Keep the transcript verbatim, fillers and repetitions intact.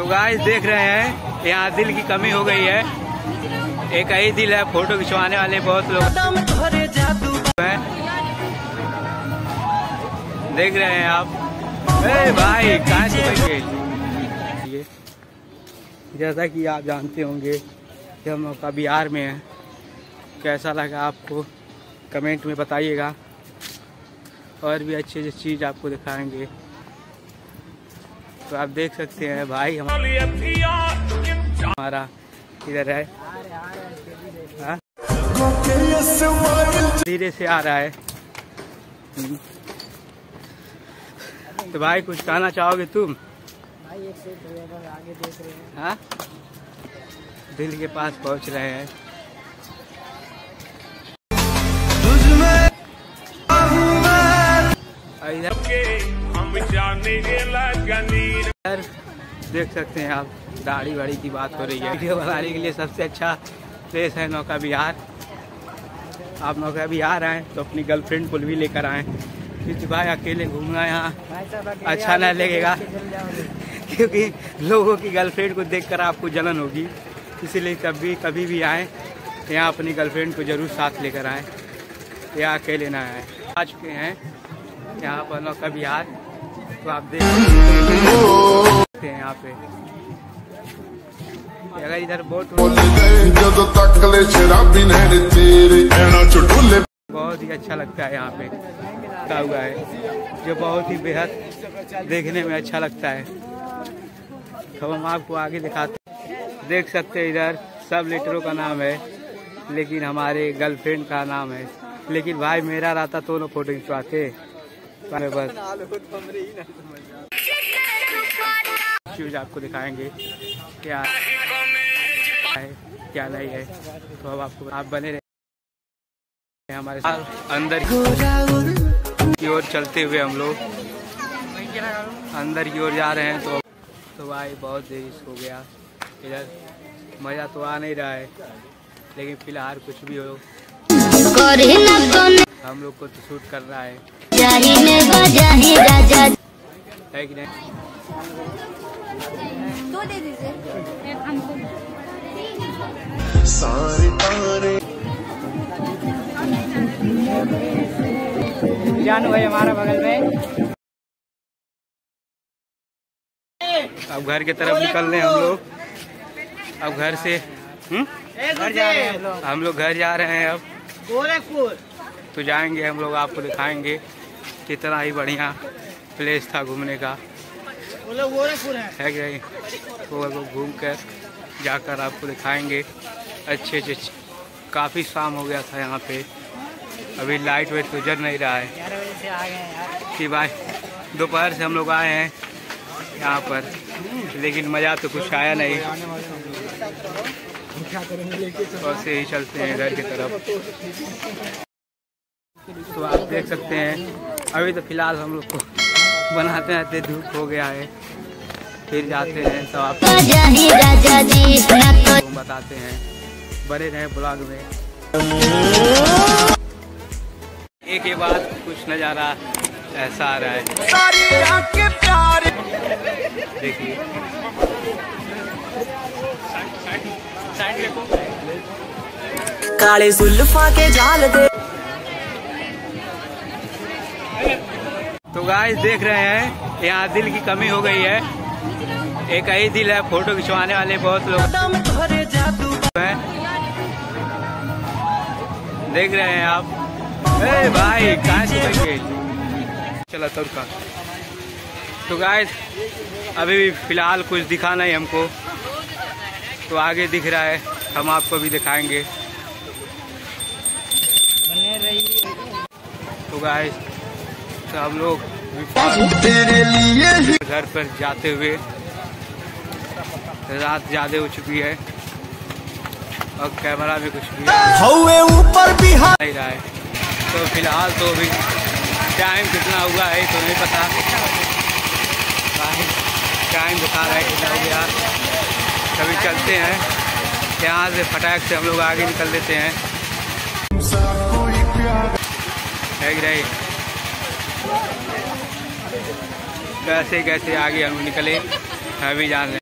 तो गाइस देख रहे हैं यहाँ दिल की कमी हो गई है, एक ही दिल है, फोटो खिंचवाने वाले बहुत लोग हैं, देख रहे हैं आप। ए भाई कहाँ, जैसा कि आप जानते होंगे कि हम लोग का बिहार में है, कैसा लगा आपको कमेंट में बताइएगा, और भी अच्छी अच्छी चीज़ आपको दिखाएंगे। तो आप देख सकते हैं भाई हमारा इधर है, धीरे से आ रहा है। तो भाई कुछ कहना चाहोगे तुम? भाई एक से दो बार आगे देख रहे हैं, हाँ दिल के पास पहुंच रहे हैं। देख सकते हैं आप, दाढ़ी वाड़ी की बात हो रही है। वीडियो बनाने के लिए सबसे अच्छा प्लेस है नौका बिहार। आप नौका बिहार आए तो अपनी गर्लफ्रेंड को भी लेकर आए, क्योंकि भाई अकेले घूमना यहाँ अच्छा नहीं लगेगा, क्योंकि लोगों की गर्लफ्रेंड को देखकर आपको जलन होगी। इसीलिए कभी कभी भी आए यहाँ अपनी गर्लफ्रेंड को जरूर साथ लेकर आए, यहाँ अकेले ना आए। आ चुके हैं यहाँ पर नौका बिहार, तो आप देख सकते हैं यहाँ पे अगर इधर बोट बहुत ही अच्छा लगता है, यहाँ पे का हुआ है जो बहुत ही बेहद देखने में अच्छा लगता है। तो हम आपको आगे दिखाते, देख सकते हैं इधर सब लेटरों का नाम है, लेकिन हमारे गर्लफ्रेंड का नाम है। लेकिन भाई मेरा रहता तो ना फोटो खिंचवाते बस। चीज आपको दिखाएंगे क्या है क्या नहीं है, तो अब आपको आप बने रहे हमारे साथ। अंदर की ओर चलते हुए हम लोग अंदर की ओर जा रहे हैं। तो तो भाई बहुत देरी हो गया, इधर मज़ा तो आ नहीं रहा है, लेकिन फिलहाल कुछ भी हो हम लोग को तो शूट कर रहा है। जानू भाई हमारा बगल में। अब घर की तरफ निकल रहे हैं हम लोग, अब घर से घर जा रहे हैं हम लोग घर जा रहे हैं अब गोरखपुर। तो जाएंगे हम लोग, आपको दिखाएंगे कितना ही बढ़िया प्लेस था घूमने का, है कि नहीं। वो घूम कर जाकर आपको दिखाएंगे अच्छे अच्छे। काफ़ी शाम हो गया था यहाँ पे, अभी लाइट वाइट तो जल नहीं रहा है कि भाई दोपहर से हम लोग आए हैं यहाँ पर, लेकिन मज़ा तो कुछ आया नहीं। वैसे ही चलते हैं घर की तरफ। तो आप देख सकते हैं अभी तो फिलहाल हम लोग को बनाते हैं, धूप हो गया है, फिर जाते हैं। तो आप तो बताते हैं, बने रहे ब्लॉग में। एक के बाद कुछ नज़ारा ऐसा आ रहा है, देखिए काले जुल्फा के जाल दे। तो गाइस देख रहे हैं यहाँ दिल की कमी हो गई है, एक ही दिल है, फोटो खिंचवाने वाले बहुत लोग हैं, देख रहे हैं आप। ए भाई कहाँ चला तुरका। तो गाइस अभी भी फिलहाल कुछ दिखा नहीं हमको, तो आगे दिख रहा है, हम आपको भी दिखाएंगे। तो गाइस तो हम लोग घर पर जाते हुए, रात ज्यादा हो चुकी है और कैमरा भी कुछ भी ऊपर नहीं रहा है। तो फिलहाल तो अभी टाइम कितना हुआ है तो नहीं पता, टाइम बता रहा है कितना हो गया। कभी चलते हैं यहाँ से, फटाक से हम लोग आगे निकल देते हैं, है कि नहीं। कैसे कैसे आगे हम निकले अभी जान रहे।